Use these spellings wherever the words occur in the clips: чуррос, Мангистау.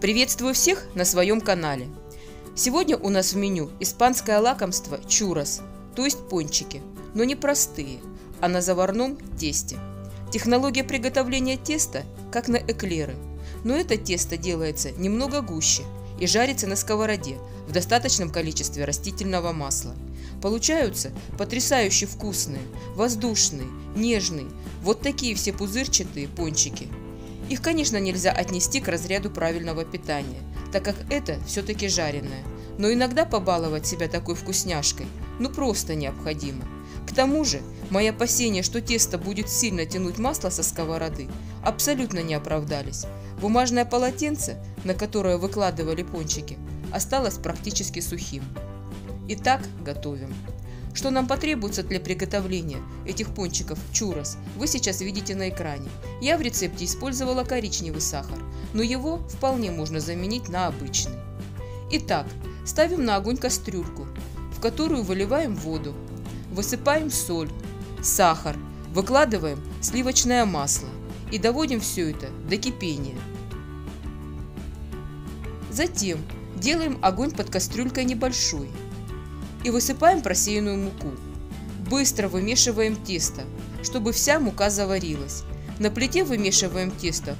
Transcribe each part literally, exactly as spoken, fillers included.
Приветствую всех на своем канале. Сегодня у нас в меню испанское лакомство чуррос, то есть пончики, но не простые, а на заварном тесте. Технология приготовления теста как на эклеры, но это тесто делается немного гуще и жарится на сковороде в достаточном количестве растительного масла. Получаются потрясающе вкусные, воздушные, нежные, вот такие все пузырчатые пончики. Их, конечно, нельзя отнести к разряду правильного питания, так как это все-таки жареное, но иногда побаловать себя такой вкусняшкой ну просто необходимо. К тому же, мои опасения, что тесто будет сильно тянуть масло со сковороды, абсолютно не оправдались. Бумажное полотенце, на которое выкладывали пончики, осталось практически сухим. Итак, готовим. Что нам потребуется для приготовления этих пончиков чуррос, вы сейчас видите на экране. Я в рецепте использовала коричневый сахар, но его вполне можно заменить на обычный. Итак, ставим на огонь кастрюльку, в которую выливаем воду, высыпаем соль, сахар, выкладываем сливочное масло и доводим все это до кипения. Затем делаем огонь под кастрюлькой небольшой и высыпаем просеянную муку. Быстро вымешиваем тесто, чтобы вся мука заварилась. На плите вымешиваем тесто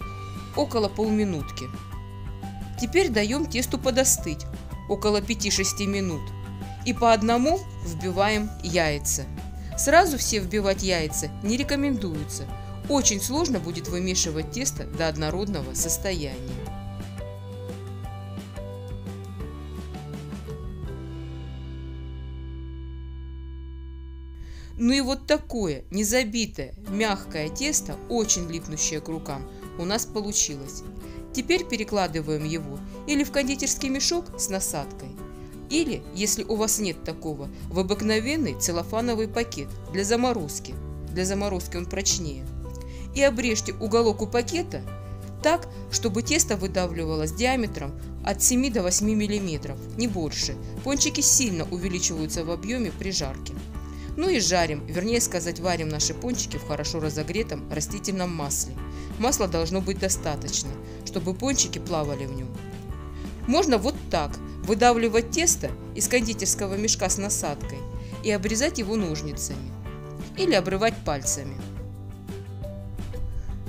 около полминутки. Теперь даем тесту подостыть около пяти-шести минут и по одному вбиваем яйца. Сразу все вбивать яйца не рекомендуется. Очень сложно будет вымешивать тесто до однородного состояния. Ну и вот такое незабитое, мягкое тесто, очень липнущее к рукам, у нас получилось. Теперь перекладываем его или в кондитерский мешок с насадкой, или, если у вас нет такого, в обыкновенный целлофановый пакет для заморозки. Для заморозки он прочнее. И обрежьте уголок у пакета так, чтобы тесто выдавливалось диаметром от семи до восьми миллиметров, не больше. Пончики сильно увеличиваются в объеме при жарке. Ну и жарим, вернее сказать, варим наши пончики в хорошо разогретом растительном масле. Масла должно быть достаточно, чтобы пончики плавали в нем. Можно вот так выдавливать тесто из кондитерского мешка с насадкой и обрезать его ножницами или обрывать пальцами.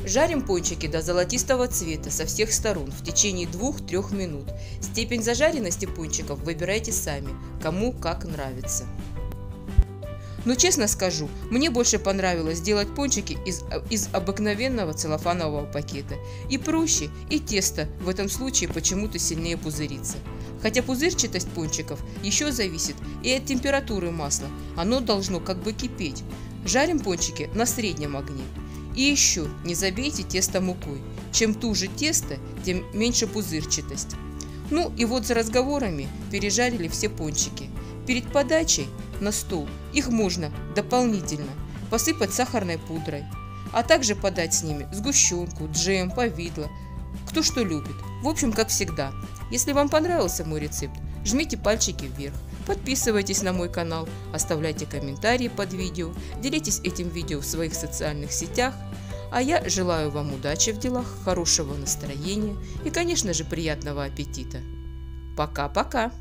Жарим пончики до золотистого цвета со всех сторон в течение двух-трёх минут. Степень зажаренности пончиков выбирайте сами, кому как нравится. Но честно скажу, мне больше понравилось делать пончики из, из обыкновенного целлофанового пакета. И проще, и тесто в этом случае почему-то сильнее пузырится. Хотя пузырчатость пончиков еще зависит и от температуры масла, оно должно как бы кипеть. Жарим пончики на среднем огне. И еще не забейте тесто мукой, чем туже тесто, тем меньше пузырчатость. Ну и вот за разговорами пережарили все пончики. Перед подачей на стол их можно дополнительно посыпать сахарной пудрой, а также подать с ними сгущенку, джем, повидло, кто что любит. В общем, как всегда, если вам понравился мой рецепт, жмите пальчики вверх, подписывайтесь на мой канал, оставляйте комментарии под видео, делитесь этим видео в своих социальных сетях, а я желаю вам удачи в делах, хорошего настроения и, конечно же, приятного аппетита. Пока-пока!